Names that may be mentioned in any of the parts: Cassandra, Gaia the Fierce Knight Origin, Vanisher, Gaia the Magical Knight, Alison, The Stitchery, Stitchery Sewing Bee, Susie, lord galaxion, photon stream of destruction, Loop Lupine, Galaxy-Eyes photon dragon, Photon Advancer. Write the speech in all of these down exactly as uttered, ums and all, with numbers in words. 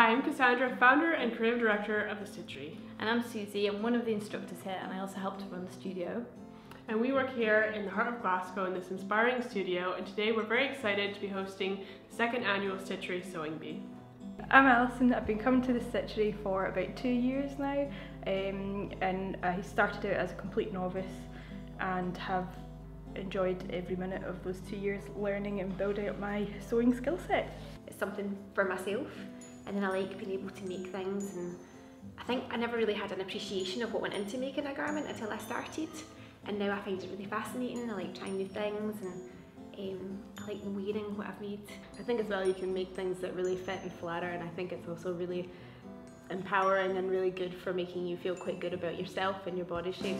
Hi, I'm Cassandra, founder and creative director of the Stitchery. And I'm Susie, I'm one of the instructors here, and I also help to run the studio. And we work here in the heart of Glasgow in this inspiring studio, and today we're very excited to be hosting the second annual Stitchery Sewing Bee. I'm Alison. I've been coming to the Stitchery for about two years now, um, and I started out as a complete novice and have enjoyed every minute of those two years learning and building up my sewing skill set. It's something for myself, and then I like being able to make things, and I think I never really had an appreciation of what went into making a garment until I started, and now I find it really fascinating. I like trying new things, and Um, I like wearing what I've made. I think as well you can make things that really fit and flatter, and I think it's also really empowering and really good for making you feel quite good about yourself and your body shape.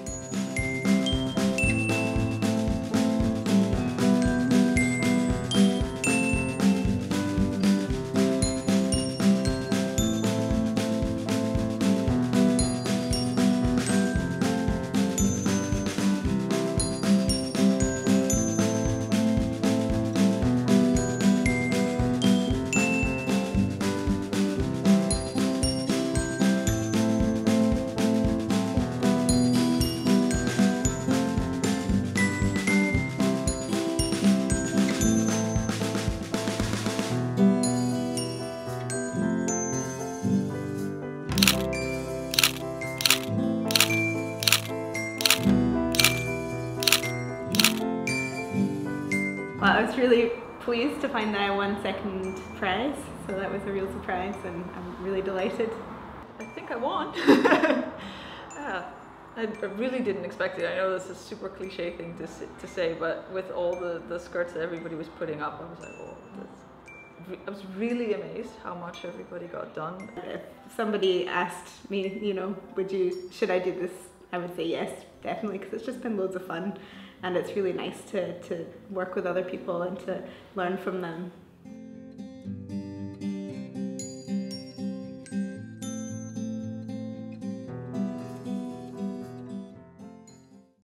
Well, I was really pleased to find that I won second prize, so that was a real surprise, and I'm really delighted. I think I won. Yeah, I really didn't expect it. I know this is a super cliche thing to, to say, but with all the, the skirts that everybody was putting up, I was like, oh, that's, I was really amazed how much everybody got done. If somebody asked me, you know, would you, should I do this? I would say yes, definitely, because it's just been loads of fun, and it's really nice to, to work with other people and to learn from them.